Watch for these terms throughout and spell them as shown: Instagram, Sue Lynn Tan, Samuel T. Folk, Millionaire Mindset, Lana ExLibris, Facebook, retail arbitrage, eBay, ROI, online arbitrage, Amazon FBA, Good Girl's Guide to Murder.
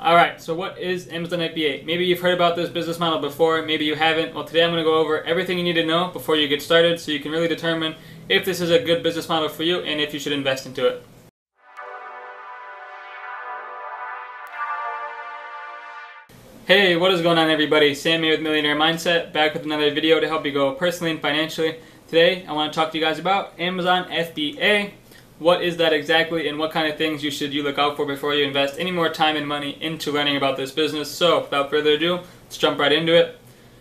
All right, so what is Amazon FBA? Maybe you've heard about this business model before, maybe you haven't. Well, today I'm gonna go over everything you need to know before you get started so you can really determine if this is a good business model for you and if you should invest into it. Hey, what is going on everybody? Sam here with Millionaire Mindset, back with another video to help you go personally and financially. Today, I wanna talk to you guys about Amazon FBA. What is that exactly and what kind of things should you look out for before you invest any more time and money into learning about this business. So without further ado, let's jump right into it.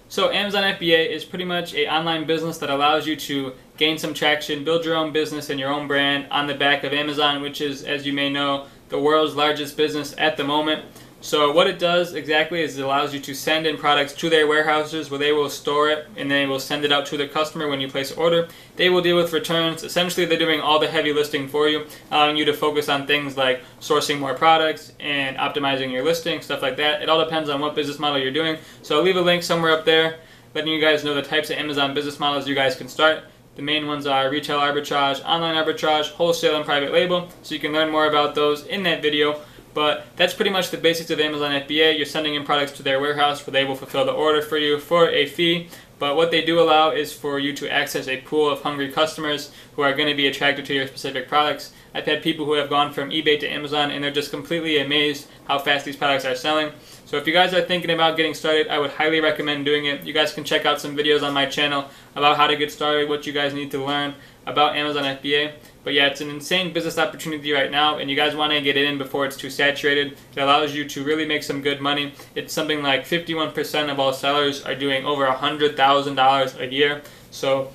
So Amazon FBA is pretty much an online business that allows you to gain some traction, build your own business and your own brand on the back of Amazon, which is, as you may know, the world's largest business at the moment. So what it does exactly is it allows you to send in products to their warehouses where they will store it and they will send it out to the customer when you place an order. They will deal with returns. Essentially, they're doing all the heavy listing for you, allowing you to focus on things like sourcing more products and optimizing your listing, stuff like that. It all depends on what business model you're doing. So I'll leave a link somewhere up there letting you guys know the types of Amazon business models you guys can start. The main ones are retail arbitrage, online arbitrage, wholesale, and private label. So you can learn more about those in that video. But that's pretty much the basics of Amazon FBA. You're sending in products to their warehouse where they will fulfill the order for you for a fee. But what they do allow is for you to access a pool of hungry customers who are going to be attracted to your specific products. I've had people who have gone from eBay to Amazon and they're just completely amazed how fast these products are selling. So if you guys are thinking about getting started, I would highly recommend doing it. You guys can check out some videos on my channel about how to get started, what you guys need to learn about Amazon FBA. But yeah, it's an insane business opportunity right now, and you guys want to get it in before it's too saturated. It allows you to really make some good money. It's something like 51% of all sellers are doing over $100,000 a year. So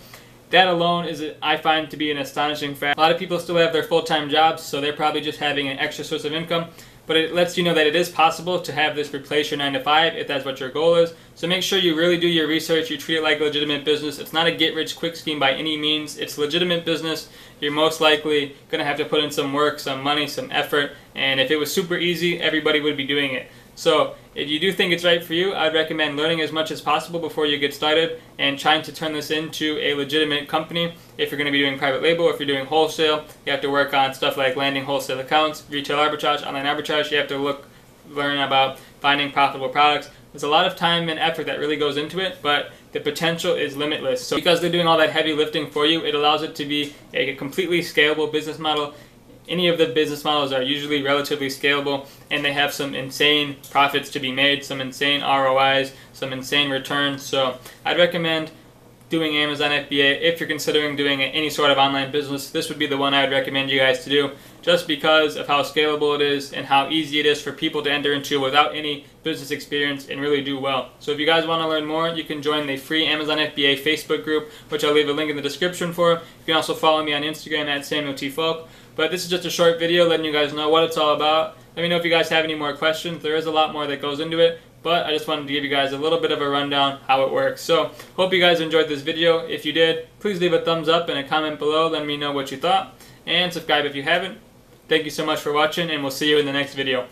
that alone is, I find, to be an astonishing fact. A lot of people still have their full-time jobs, so they're probably just having an extra source of income. But it lets you know that it is possible to have this replace your 9-to-5 if that's what your goal is. So make sure you really do your research. You treat it like a legitimate business. It's not a get-rich-quick scheme by any means. It's a legitimate business. You're most likely going to have to put in some work, some money, some effort. And if it was super easy, everybody would be doing it. So if you do think it's right for you, I'd recommend learning as much as possible before you get started and trying to turn this into a legitimate company. If you're going to be doing private label, if you're doing wholesale, you have to work on stuff like landing wholesale accounts, retail arbitrage, online arbitrage. You have to learn about finding profitable products. There's a lot of time and effort that really goes into it, but the potential is limitless. So because they're doing all that heavy lifting for you, it allows it to be a completely scalable business model. Any of the business models are usually relatively scalable and they have some insane profits to be made, some insane ROIs, some insane returns. So I'd recommend doing Amazon FBA if you're considering doing any sort of online business. This would be the one I would recommend you guys to do just because of how scalable it is and how easy it is for people to enter into without any business experience and really do well. So if you guys want to learn more, you can join the free Amazon FBA Facebook group, which I'll leave a link in the description for. You can also follow me on Instagram at Samuel T. Folk. But this is just a short video letting you guys know what it's all about. Let me know if you guys have any more questions. There is a lot more that goes into it, but I just wanted to give you guys a little bit of a rundown how it works. So hope you guys enjoyed this video. If you did, please leave a thumbs up and a comment below. Let me know what you thought and subscribe if you haven't. Thank you so much for watching and we'll see you in the next video.